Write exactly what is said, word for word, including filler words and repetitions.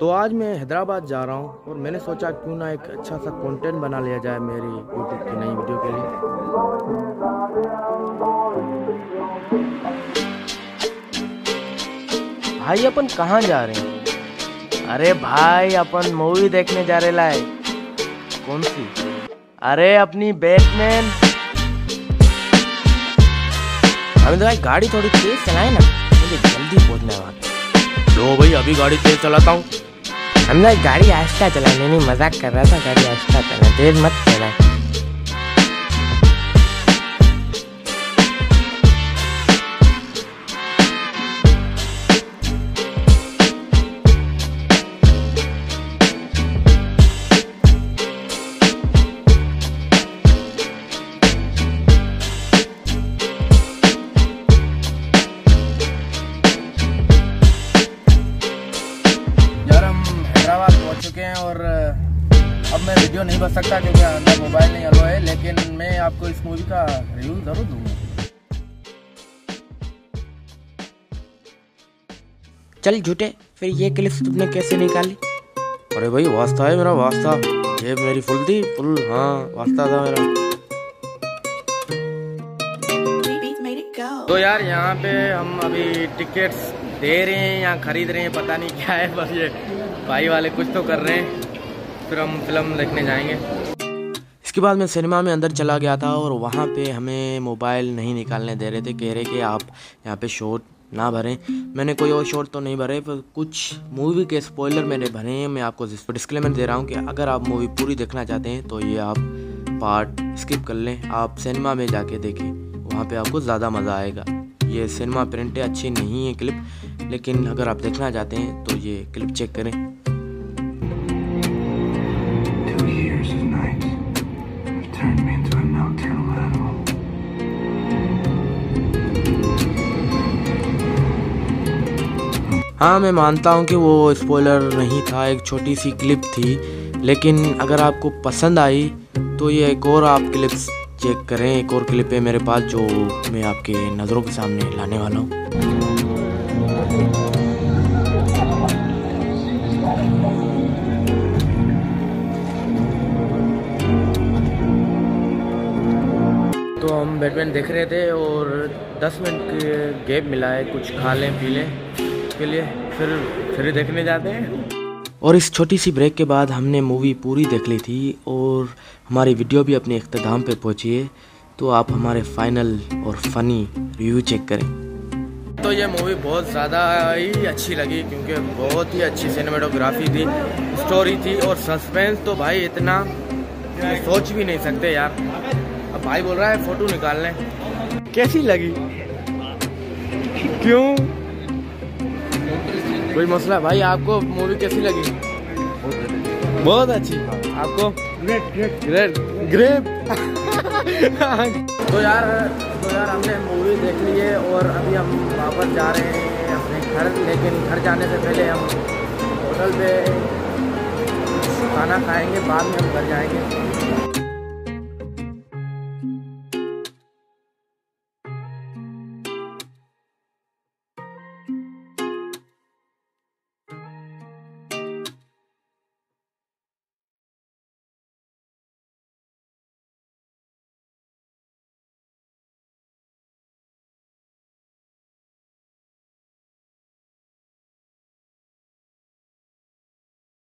तो आज मैं हैदराबाद जा रहा हूँ और मैंने सोचा क्यों ना एक अच्छा सा कंटेंट बना लिया जाए मेरी यूट्यूब की नई वीडियो के लिए। भाई अपन कहाँ जा रहे हैं? अरे भाई अपन मूवी देखने जा रहे लाए। कौन सी? अरे अपनी बैटमैन। अमित भाई गाड़ी थोड़ी तेज चलाए ना, मुझे जल्दी पहुंचना है वहाँ। लो भाई अभी गाड़ी तेज चलाता हूँ। हम लोग गाड़ी आहिस्ता चला, नहीं मजाक कर रहा था, गाड़ी आहिस्ता चला, तेज मत चला। चुके हैं और अब मैं वीडियो नहीं बन सकता क्योंकि अंदर मोबाइल नहीं अलाउ है, लेकिन मैं आपको इस मूवी का रिव्यू जरूर दूंगा। चल झूठे, फिर ये क्लिप्स तुमने कैसे निकाली? अरे भाई वास्ता है मेरा, वास्ता। ये मेरी फुल थी, फुल। हाँ वास्ता था मेरा। तो यार यहाँ पे हम अभी टिकट्स दे रहे हैं या खरीद रहे हैं, पता नहीं क्या है, बस ये भाई वाले कुछ तो कर रहे हैं। फिर हम फिल्म देखने जाएंगे। इसके बाद मैं सिनेमा में अंदर चला गया था और वहाँ पे हमें मोबाइल नहीं निकालने दे रहे थे, कह रहे कि आप यहाँ पे शॉट ना भरें। मैंने कोई और शॉट तो नहीं भरे, पर कुछ मूवी के स्पॉइलर मैंने भरे हैं। मैं आपको डिस्क्लेमर दे रहा हूँ कि अगर आप मूवी पूरी देखना चाहते हैं तो ये आप पार्ट स्किप कर लें, आप सिनेमा में जाके देखें, वहाँ पे आपको ज़्यादा मज़ा आएगा। ये सिनेमा प्रिंटें अच्छी नहीं है क्लिप, लेकिन अगर आप देखना चाहते हैं तो ये क्लिप चेक करें। हाँ मैं मानता हूँ कि वो स्पॉइलर नहीं था, एक छोटी सी क्लिप थी, लेकिन अगर आपको पसंद आई तो ये एक और आप क्लिप्स चेक करें। एक और क्लिप है मेरे पास जो मैं आपके नज़रों के सामने लाने वाला हूँ। तो हम बैटमैन देख रहे थे और दस मिनट के गैप मिला है कुछ खा लें पी लें उसके लिए, फिर फिर देखने जाते हैं। और इस छोटी सी ब्रेक के बाद हमने मूवी पूरी देख ली थी और हमारी वीडियो भी अपने इख्तिताम पे पहुंची है, तो आप हमारे फाइनल और फ़नी रिव्यू चेक करें। तो ये मूवी बहुत ज़्यादा ही अच्छी लगी क्योंकि बहुत ही अच्छी सिनेमेटोग्राफी थी, स्टोरी थी और सस्पेंस। तो भाई इतना सोच भी नहीं सकते यार। अब भाई बोल रहा है फ़ोटो निकाल लें। कैसी लगी? क्यों कोई मसला? भाई आपको मूवी कैसी लगी? बहुत अच्छी। आपको? Great great great great. तो यार तो यार हमने मूवी देख ली है और अभी हम वापस जा रहे हैं अपने घर, लेकिन घर जाने से पहले हम होटल पे खाना खाएंगे, बाद में हम घर जाएंगे।